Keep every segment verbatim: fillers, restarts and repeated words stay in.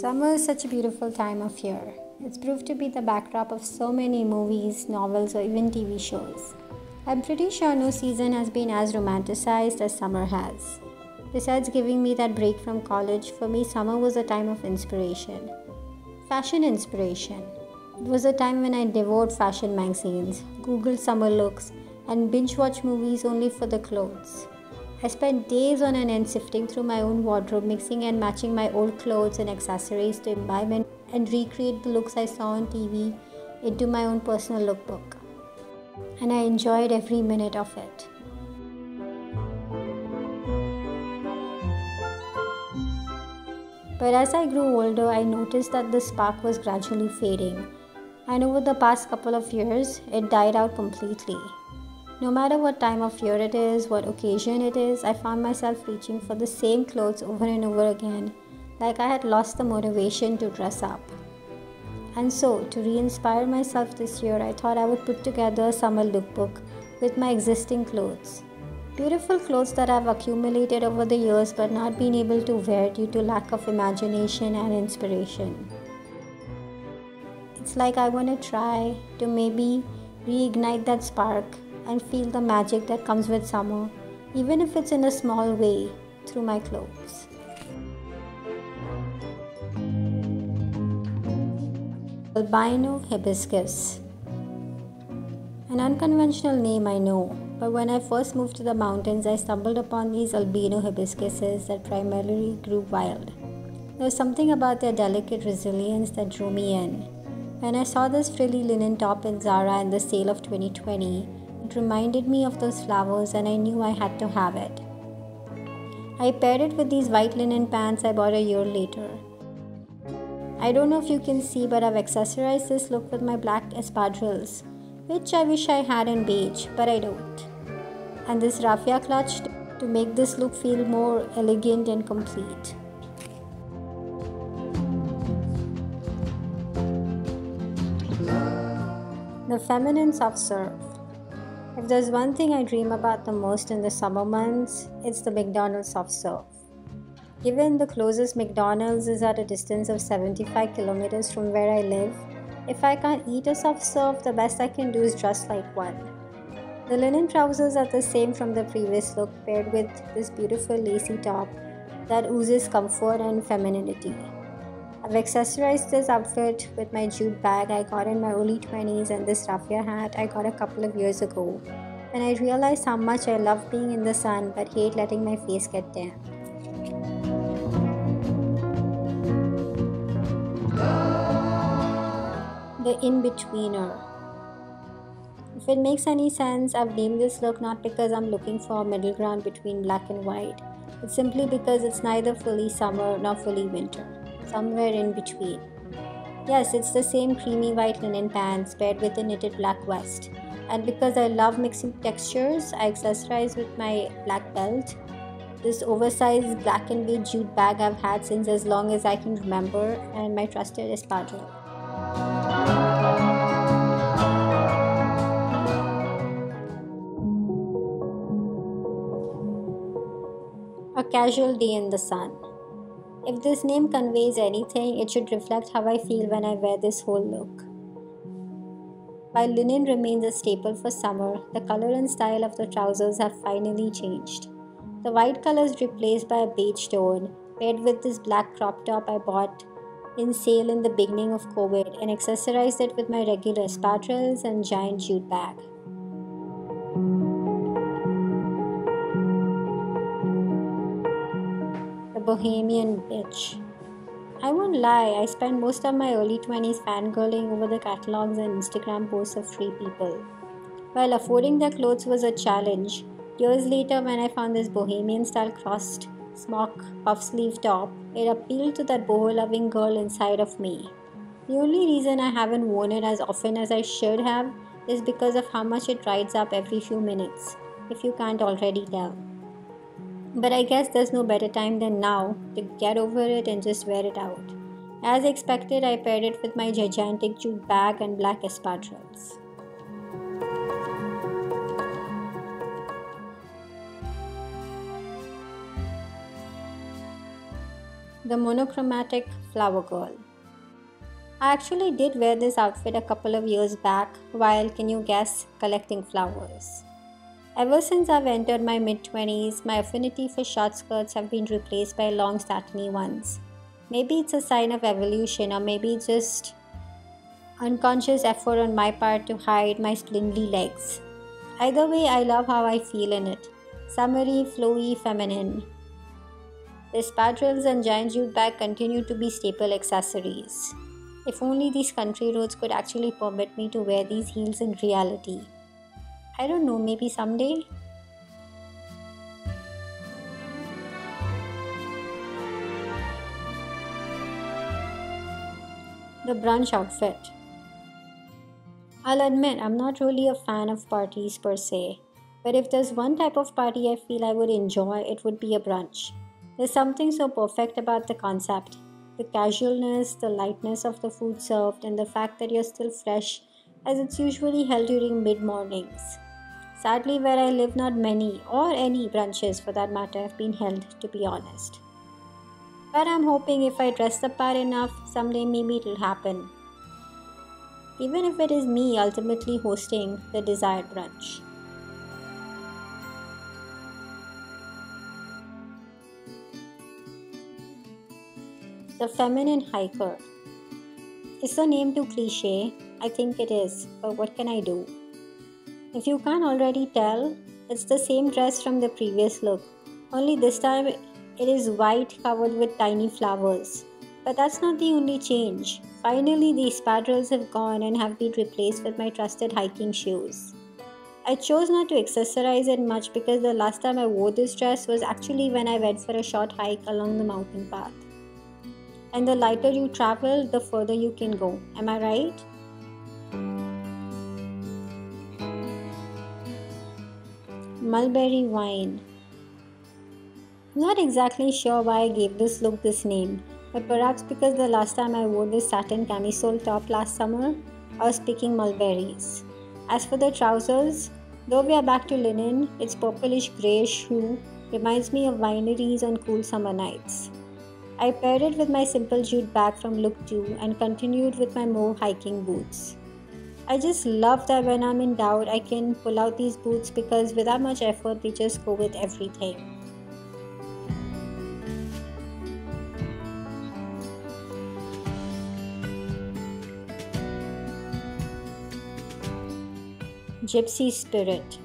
Summer is such a beautiful time of year. It's proved to be the backdrop of so many movies, novels, or even T V shows. I'm pretty sure no season has been as romanticized as summer has. Besides giving me that break from college, for me summer was a time of inspiration. Fashion inspiration. It was a time when I devoured fashion magazines, googled summer looks, and binge-watched movies only for the clothes. I spent days on end sifting through my own wardrobe, mixing and matching my old clothes and accessories to imbibe and recreate the looks I saw on T V into my own personal lookbook. And I enjoyed every minute of it. But as I grew older, I noticed that the spark was gradually fading. And over the past couple of years, it died out completely. No matter what time of year it is, what occasion it is, I found myself reaching for the same clothes over and over again, like I had lost the motivation to dress up. And so, to re-inspire myself this year, I thought I would put together a summer lookbook with my existing clothes. Beautiful clothes that I've accumulated over the years but not been able to wear due to lack of imagination and inspiration. It's like I want to try to maybe reignite that spark and feel the magic that comes with summer, even if it's in a small way, through my clothes. Albino hibiscus. An unconventional name, I know, but when I first moved to the mountains, I stumbled upon these albino hibiscuses that primarily grew wild. There was something about their delicate resilience that drew me in. When I saw this frilly linen top in Zara in the sale of twenty twenty, it reminded me of those flowers and I knew I had to have it. I paired it with these white linen pants I bought a year later. I don't know if you can see, but I've accessorized this look with my black espadrilles, which I wish I had in beige, but I don't. And this raffia clutch to make this look feel more elegant and complete. The feminine soft serve. If there's one thing I dream about the most in the summer months, it's the McDonald's soft serve. Given the closest McDonald's is at a distance of seventy-five kilometers from where I live, if I can't eat a soft serve, the best I can do is dress like one. The linen trousers are the same from the previous look, paired with this beautiful lacy top that oozes comfort and femininity. I've accessorized this outfit with my jute bag I got in my early twenties and this raffia hat I got a couple of years ago. And I realized how much I love being in the sun but hate letting my face get tan. The in-betweener. If it makes any sense, I've named this look not because I'm looking for a middle ground between black and white. It's simply because it's neither fully summer nor fully winter. Somewhere in between. Yes, it's the same creamy white linen pants paired with a knitted black vest. And because I love mixing textures, I accessorize with my black belt. This oversized black and beige jute bag I've had since as long as I can remember, and my trusted espadrille. A casual day in the sun. If this name conveys anything, it should reflect how I feel when I wear this whole look. While linen remains a staple for summer, the color and style of the trousers have finally changed. The white color is replaced by a beige tone, paired with this black crop top I bought in sale in the beginning of COVID and accessorized it with my regular espadrilles and giant jute bag. The Bohemian Bitch. I won't lie, I spent most of my early twenties fangirling over the catalogs and Instagram posts of Free People. While affording their clothes was a challenge, years later when I found this bohemian style crossed smock puff sleeve top, it appealed to that boho loving girl inside of me. The only reason I haven't worn it as often as I should have is because of how much it rides up every few minutes, if you can't already tell. But I guess there's no better time than now to get over it and just wear it out. As expected, I paired it with my gigantic jute bag and black espadrilles. the monochromatic flower girl. I actually did wear this outfit a couple of years back while, can you guess, collecting flowers. Ever since I've entered my mid-twenties, my affinity for short skirts have been replaced by long satiny ones. Maybe it's a sign of evolution, or maybe just unconscious effort on my part to hide my spindly legs. Either way, I love how I feel in it. Summery, flowy, feminine. The espadrilles and giant jute bag continue to be staple accessories. If only these country roads could actually permit me to wear these heels in reality. I don't know, maybe someday? The brunch outfit. I'll admit, I'm not really a fan of parties per se, but if there's one type of party I feel I would enjoy, it would be a brunch. There's something so perfect about the concept. The casualness, the lightness of the food served, and the fact that you're still fresh, as it's usually held during mid-mornings. Sadly, where I live, not many, or any brunches for that matter, have been held, to be honest. But I'm hoping if I dress the part enough, someday maybe it'll happen. Even if it is me ultimately hosting the desired brunch. The feminine hiker. Is the name too cliché? I think it is, but what can I do? If you can't already tell, it's the same dress from the previous look, only this time it is white covered with tiny flowers. But that's not the only change. Finally, the espadrilles have gone and have been replaced with my trusted hiking shoes. I chose not to accessorize it much because the last time I wore this dress was actually when I went for a short hike along the mountain path. And the lighter you travel, the further you can go. Am I right? Mulberry wine. I'm not exactly sure why I gave this look this name, but perhaps because the last time I wore this satin camisole top last summer, I was picking mulberries. As for the trousers, though we are back to linen, its purplish greyish hue reminds me of wineries on cool summer nights. I paired it with my simple jute bag from look two and continued with my more hiking boots. I just love that when I'm in doubt, I can pull out these boots because without much effort, they just go with everything. Gypsy spirit.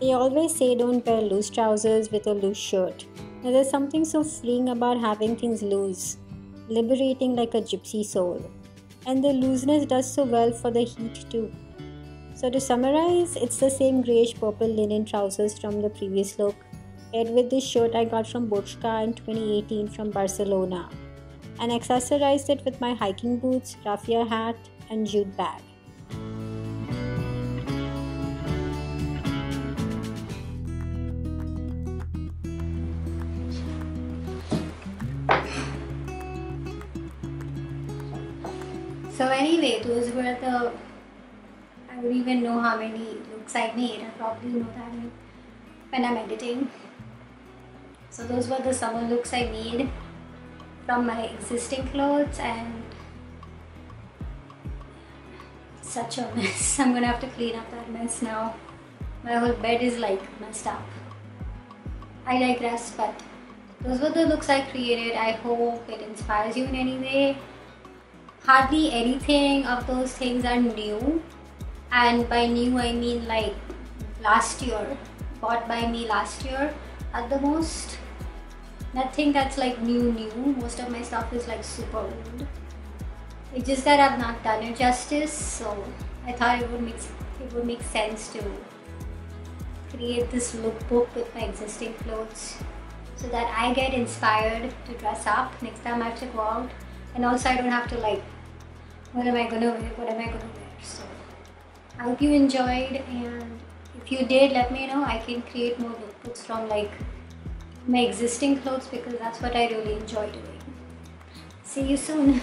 They always say don't wear loose trousers with a loose shirt. Now there's something so freeing about having things loose, liberating like a gypsy soul. And the looseness does so well for the heat too. So to summarize, it's the same greyish purple linen trousers from the previous look, paired with this shirt I got from Bochka in twenty eighteen from Barcelona, and accessorized it with my hiking boots, raffia hat, and jute bag. So anyway, those were the, I don't even know how many looks I made. I probably know that when I'm editing. So those were the summer looks I made from my existing clothes, and such a mess. I'm gonna have to clean up that mess now. My whole bed is like messed up. I digress, but those were the looks I created. I hope it inspires you in any way. Hardly anything of those things are new, and by new I mean like last year, bought by me last year at the most. Nothing that's like new new, most of my stuff is like super old. It's just that I've not done it justice, so I thought it would make, it would make sense to create this lookbook with my existing clothes so that I get inspired to dress up next time I have to go out. And also I don't have to like, what am I gonna wear, what am I gonna wear. So I hope you enjoyed, and if you did, let me know. I can create more lookbooks from like my existing clothes because that's what I really enjoy doing. See you soon.